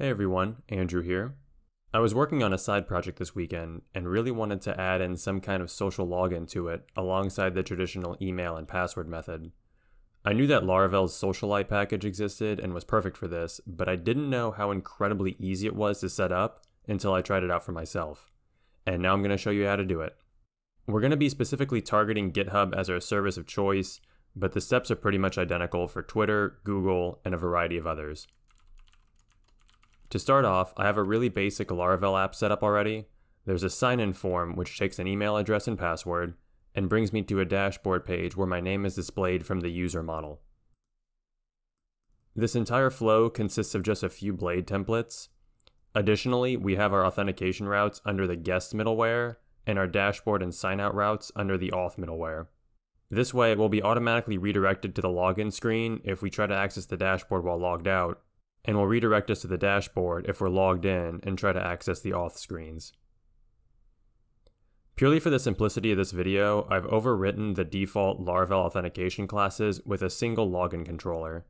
Hey everyone, Andrew here. I was working on a side project this weekend and really wanted to add in some kind of social login to it alongside the traditional email and password method. I knew that Laravel's Socialite package existed and was perfect for this, but I didn't know how incredibly easy it was to set up until I tried it out for myself. And now I'm going to show you how to do it. We're going to be specifically targeting GitHub as our service of choice, but the steps are pretty much identical for Twitter, Google, and a variety of others. To start off, I have a really basic Laravel app set up already. There's a sign-in form which takes an email address and password, and brings me to a dashboard page where my name is displayed from the user model. This entire flow consists of just a few Blade templates. Additionally, we have our authentication routes under the guest middleware, and our dashboard and sign-out routes under the auth middleware. This way, it will be automatically redirected to the login screen if we try to access the dashboard while logged out, and will redirect us to the dashboard if we're logged in and try to access the auth screens. Purely for the simplicity of this video, I've overwritten the default Laravel authentication classes with a single login controller.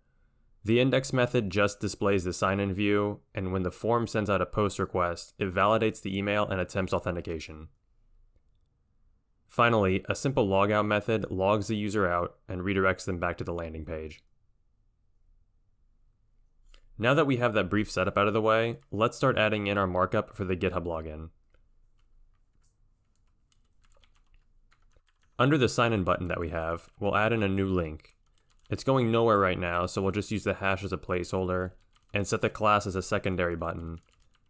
The index method just displays the sign-in view, and when the form sends out a post request, it validates the email and attempts authentication. Finally, a simple logout method logs the user out and redirects them back to the landing page. Now that we have that brief setup out of the way, let's start adding in our markup for the GitHub login. Under the sign-in button that we have, we'll add in a new link. It's going nowhere right now, so we'll just use the hash as a placeholder and set the class as a secondary button,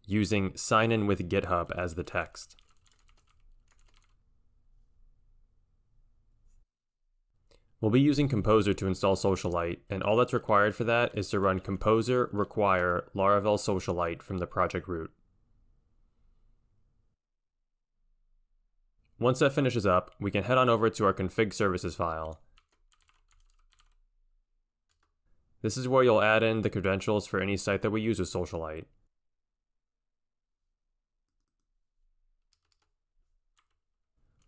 using sign-in with GitHub as the text. We'll be using Composer to install Socialite, and all that's required for that is to run Composer require Laravel Socialite from the project root. Once that finishes up, we can head on over to our config services file. This is where you'll add in the credentials for any site that we use with Socialite.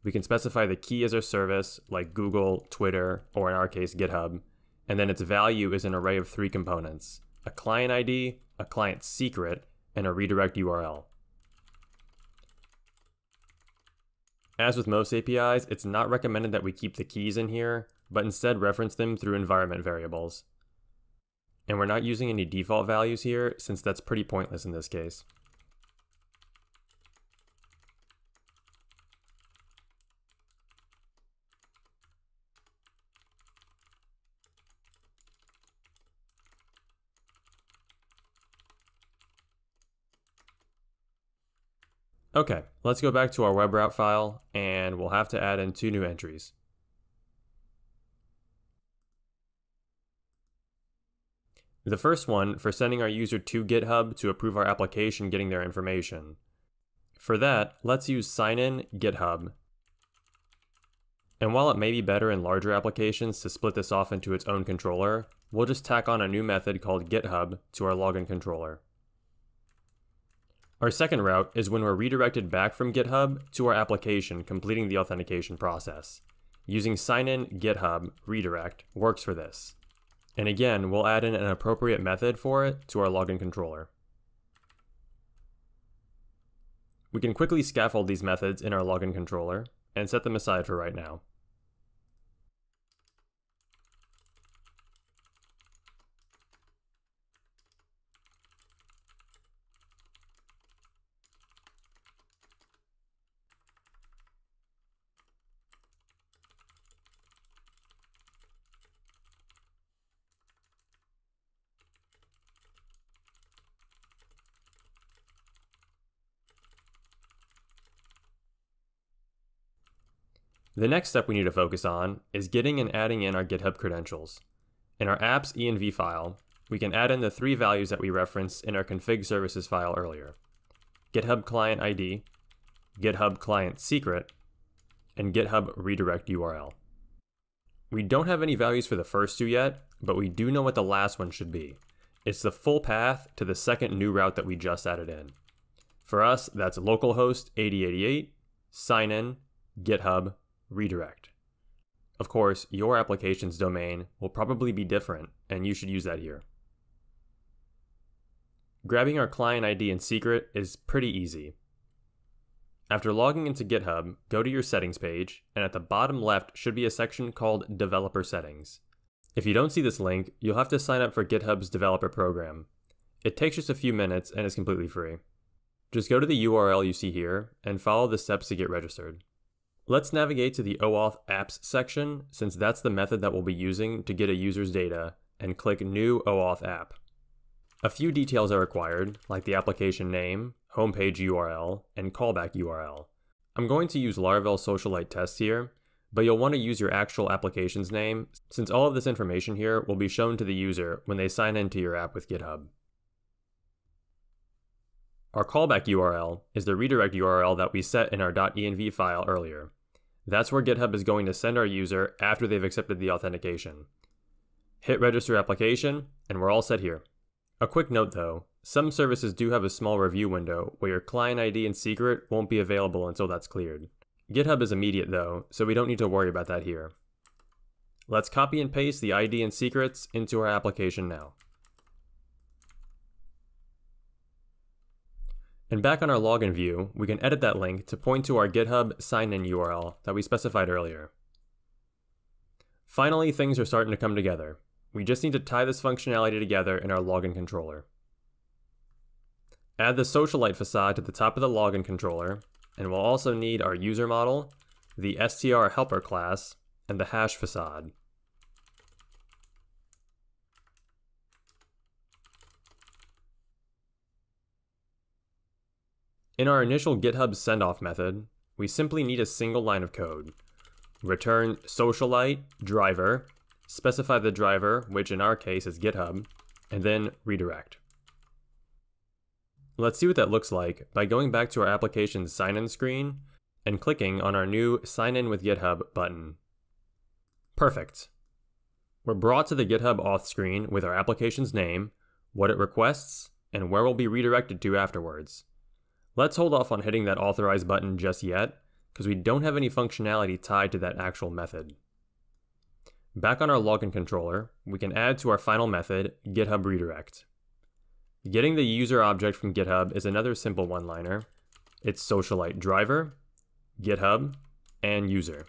We can specify the key as our service, like Google, Twitter, or in our case, GitHub, and then its value is an array of three components: a client ID, a client secret, and a redirect URL. As with most APIs, it's not recommended that we keep the keys in here, but instead reference them through environment variables. And we're not using any default values here, since that's pretty pointless in this case. Okay, let's go back to our web route file, and we'll have to add in two new entries. The first one for sending our user to GitHub to approve our application getting their information. For that, let's use signin GitHub. And while it may be better in larger applications to split this off into its own controller, we'll just tack on a new method called GitHub to our login controller. Our second route is when we're redirected back from GitHub to our application completing the authentication process. Using signin GitHub redirect works for this. And again, we'll add in an appropriate method for it to our login controller. We can quickly scaffold these methods in our login controller and set them aside for right now. The next step we need to focus on is getting and adding in our GitHub credentials. In our apps env file, we can add in the three values that we referenced in our config services file earlier: GitHub client ID, GitHub client secret, and GitHub redirect URL. We don't have any values for the first two yet, but we do know what the last one should be. It's the full path to the second new route that we just added in. For us, that's localhost 8088, sign in, GitHub, redirect. Of course, your application's domain will probably be different, and you should use that here. Grabbing our client ID in secret is pretty easy. After logging into GitHub, go to your settings page, and at the bottom left should be a section called Developer Settings. If you don't see this link, you'll have to sign up for GitHub's developer program. It takes just a few minutes and is completely free. Just go to the URL you see here and follow the steps to get registered. Let's navigate to the OAuth apps section, since that's the method that we'll be using to get a user's data, and click New OAuth app. A few details are required, like the application name, homepage URL, and callback URL. I'm going to use Laravel Socialite tests here, but you'll want to use your actual application's name, since all of this information here will be shown to the user when they sign into your app with GitHub. Our callback URL is the redirect URL that we set in our .env file earlier. That's where GitHub is going to send our user after they've accepted the authentication. Hit register application, and we're all set here. A quick note though, some services do have a small review window where your client ID and secret won't be available until that's cleared. GitHub is immediate though, so we don't need to worry about that here. Let's copy and paste the ID and secrets into our application now. And back on our login view, we can edit that link to point to our GitHub sign-in URL that we specified earlier. Finally, things are starting to come together. We just need to tie this functionality together in our login controller. Add the Socialite facade to the top of the login controller, and we'll also need our user model, the str helper class, and the hash facade. In our initial GitHub sendoff method, we simply need a single line of code. Return Socialite driver, specify the driver, which in our case is GitHub, and then redirect. Let's see what that looks like by going back to our application's sign-in screen and clicking on our new Sign In with GitHub button. Perfect. We're brought to the GitHub auth screen with our application's name, what it requests, and where we'll be redirected to afterwards. Let's hold off on hitting that authorize button just yet, because we don't have any functionality tied to that actual method. Back on our login controller, we can add to our final method, GitHub redirect. Getting the user object from GitHub is another simple one-liner. It's Socialite driver, GitHub, and user.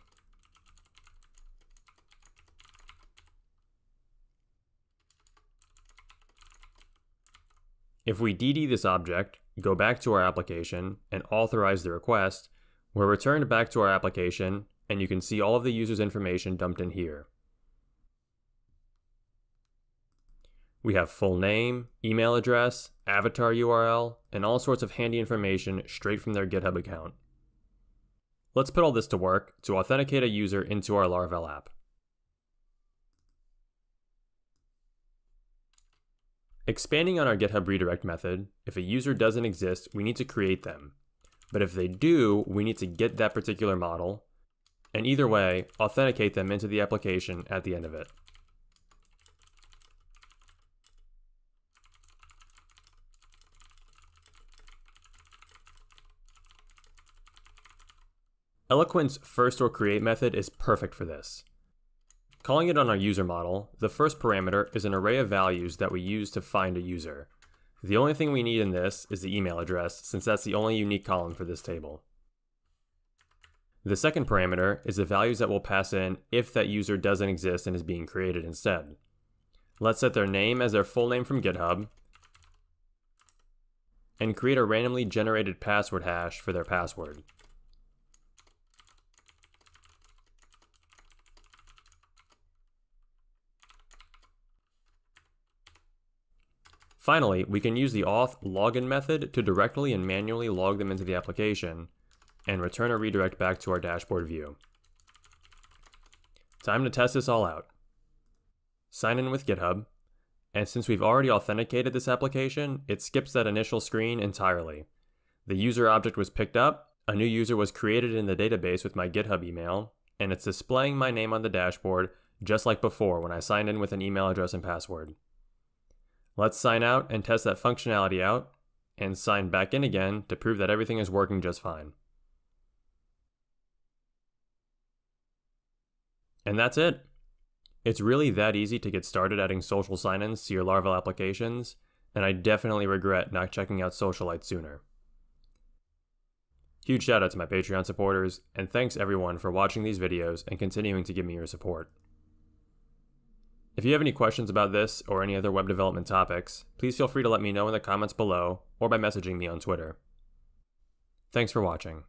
If we DD this object, go back to our application and authorize the request, we're returned back to our application, and you can see all of the user's information dumped in here. We have full name, email address, avatar URL, and all sorts of handy information straight from their GitHub account. Let's put all this to work to authenticate a user into our Laravel app. Expanding on our GitHub redirect method, if a user doesn't exist, we need to create them. But if they do, we need to get that particular model, and either way, authenticate them into the application at the end of it. Eloquent's first or create method is perfect for this. Calling it on our user model, the first parameter is an array of values that we use to find a user. The only thing we need in this is the email address, since that's the only unique column for this table. The second parameter is the values that we'll pass in if that user doesn't exist and is being created instead. Let's set their name as their full name from GitHub, and create a randomly generated password hash for their password. Finally, we can use the AuthLogin method to directly and manually log them into the application and return a redirect back to our dashboard view. Time to test this all out. Sign in with GitHub, and since we've already authenticated this application, it skips that initial screen entirely. The user object was picked up, a new user was created in the database with my GitHub email, and it's displaying my name on the dashboard just like before when I signed in with an email address and password. Let's sign out and test that functionality out, and sign back in again to prove that everything is working just fine. And that's it. It's really that easy to get started adding social sign-ins to your Laravel applications, and I definitely regret not checking out Socialite sooner. Huge shout out to my Patreon supporters, and thanks everyone for watching these videos and continuing to give me your support. If you have any questions about this or any other web development topics, please feel free to let me know in the comments below or by messaging me on Twitter. Thanks for watching.